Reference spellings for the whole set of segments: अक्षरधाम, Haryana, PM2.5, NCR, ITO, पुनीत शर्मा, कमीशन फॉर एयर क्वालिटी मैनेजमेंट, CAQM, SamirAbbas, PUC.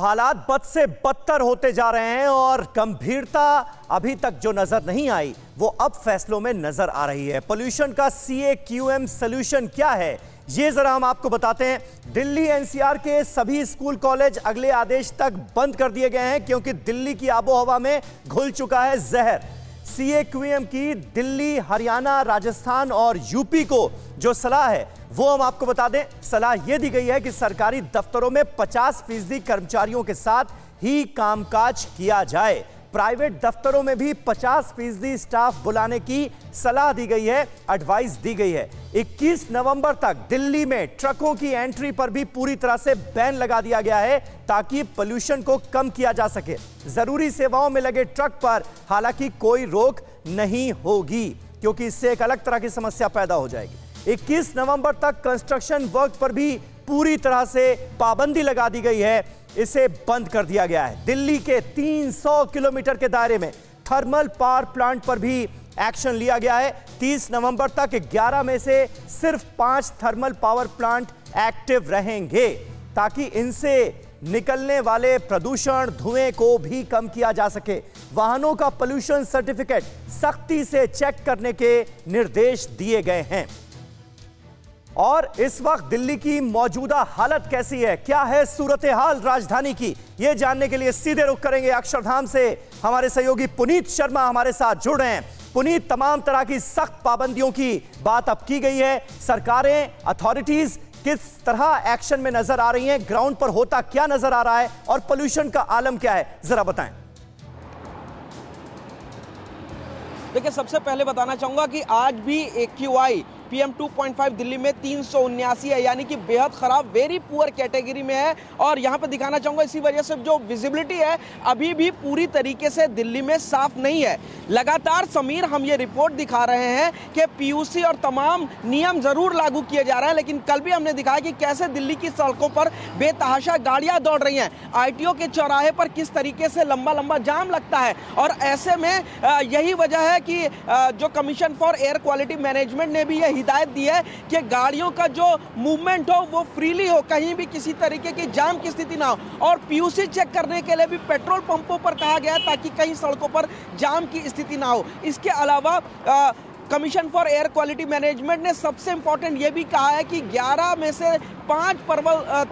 हालात बद से बदतर होते जा रहे हैं और गंभीरता अभी तक जो नजर नहीं आई वो अब फैसलों में नजर आ रही है। पोल्यूशन का CAQM सॉल्यूशन क्या है ये जरा हम आपको बताते हैं। दिल्ली NCR के सभी स्कूल कॉलेज अगले आदेश तक बंद कर दिए गए हैं क्योंकि दिल्ली की आबोहवा में घुल चुका है जहर। CAQM की दिल्ली, हरियाणा, राजस्थान और यूपी को जो सलाह है वो हम आपको बता दें। सलाह ये दी गई है कि सरकारी दफ्तरों में 50% कर्मचारियों के साथ ही कामकाज किया जाए। प्राइवेट दफ्तरों में भी 50% स्टाफ बुलाने की सलाह दी गई है, एडवाइस दी गई है। 21 नवंबर तक दिल्ली में ट्रकों की एंट्री पर भी पूरी तरह से बैन लगा दिया गया है ताकि पोल्यूशन को कम किया जा सके। जरूरी सेवाओं में लगे ट्रक पर हालांकि कोई रोक नहीं होगी क्योंकि इससे एक अलग तरह की समस्या पैदा हो जाएगी। 21 नवंबर तक कंस्ट्रक्शन वर्क पर भी पूरी तरह से पाबंदी लगा दी गई है, इसे बंद कर दिया गया है। दिल्ली के 300 किलोमीटर के दायरे में थर्मल पावर प्लांट पर भी एक्शन लिया गया है। 30 नवंबर तक 11 में से सिर्फ 5 थर्मल पावर प्लांट एक्टिव रहेंगे ताकि इनसे निकलने वाले प्रदूषण, धुएं को भी कम किया जा सके। वाहनों का पोल्यूशन सर्टिफिकेट सख्ती से चेक करने के निर्देश दिए गए हैं। और इस वक्त दिल्ली की मौजूदा हालत कैसी है, क्या है सूरत हाल राजधानी की, ये जानने के लिए सीधे रुख करेंगे अक्षरधाम से। हमारे सहयोगी पुनीत शर्मा हमारे साथ जुड़ रहे हैं। पुनीत, तमाम तरह की सख्त पाबंदियों की बात अब की गई है, सरकारें, अथॉरिटीज किस तरह एक्शन में नजर आ रही हैं, ग्राउंड पर होता क्या नजर आ रहा है और पोल्यूशन का आलम क्या है, जरा बताएं। देखिए, सबसे पहले बताना चाहूंगा कि आज भी PM2.5 दिल्ली में 379 है, यानी कि बेहद खराब, वेरी पुअर कैटेगरी में है। और यहाँ पर दिखाना चाहूँगा, इसी वजह से जो विजिबिलिटी है अभी भी पूरी तरीके से दिल्ली में साफ नहीं है। लगातार समीर, हम ये रिपोर्ट दिखा रहे हैं कि PUC और तमाम नियम ज़रूर लागू किए जा रहे हैं, लेकिन कल भी हमने दिखाया कि कैसे दिल्ली की सड़कों पर बेतहाशा गाड़ियाँ दौड़ रही हैं। ITO के चौराहे पर किस तरीके से लंबा लंबा जाम लगता है। और ऐसे में यही वजह है कि जो कमीशन फॉर एयर क्वालिटी मैनेजमेंट ने भी यही हिदायत दी है कि गाड़ियों का जो मूवमेंट हो वो फ्रीली हो, कहीं भी किसी तरीके की जाम की स्थिति ना हो। और PUC चेक करने के लिए भी पेट्रोल पंपों पर कहा गया ताकि कहीं सड़कों पर जाम की स्थिति ना हो। इसके अलावा कमीशन फॉर एयर क्वालिटी मैनेजमेंट ने सबसे इम्पोर्टेंट ये भी कहा है कि 11 में से 5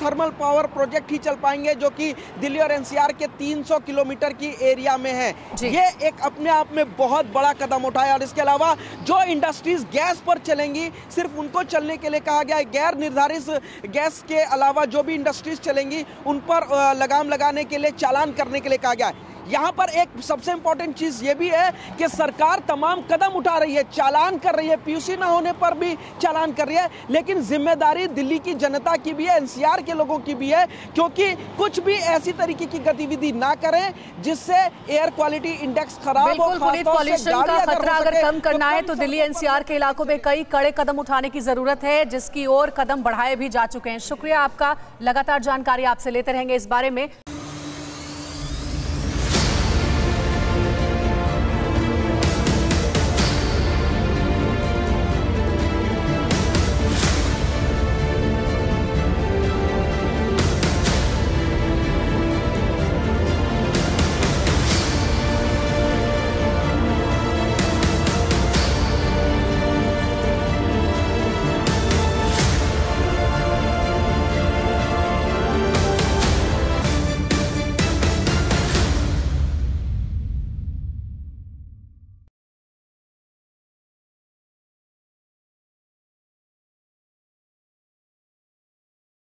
थर्मल पावर प्रोजेक्ट ही चल पाएंगे जो कि दिल्ली और NCR के 300 किलोमीटर की एरिया में है। ये एक अपने आप में बहुत बड़ा कदम उठाया। और इसके अलावा जो इंडस्ट्रीज गैस पर चलेंगी, सिर्फ उनको चलने के लिए कहा गया है। गैर निर्धारित गैस के अलावा जो भी इंडस्ट्रीज चलेंगी उन पर लगाम लगाने के लिए, चालान करने के लिए कहा गया है। यहाँ पर एक सबसे इम्पोर्टेंट चीज़ ये भी है कि सरकार तमाम कदम उठा रही है, चालान कर रही है, PUC ना होने पर भी चालान कर रही है, लेकिन जिम्मेदारी दिल्ली की जनता की भी है, NCR के लोगों की भी है, क्योंकि कुछ भी ऐसी तरीके की गतिविधि ना करें जिससे एयर क्वालिटी इंडेक्स खराब हो। पॉल्यूशन का खतरा अगर कम करना है तो दिल्ली NCR के इलाकों में कई कड़े कदम उठाने की जरूरत है, जिसकी ओर कदम बढ़ाए भी जा चुके हैं। शुक्रिया आपका, लगातार जानकारी आपसे लेते रहेंगे इस बारे में।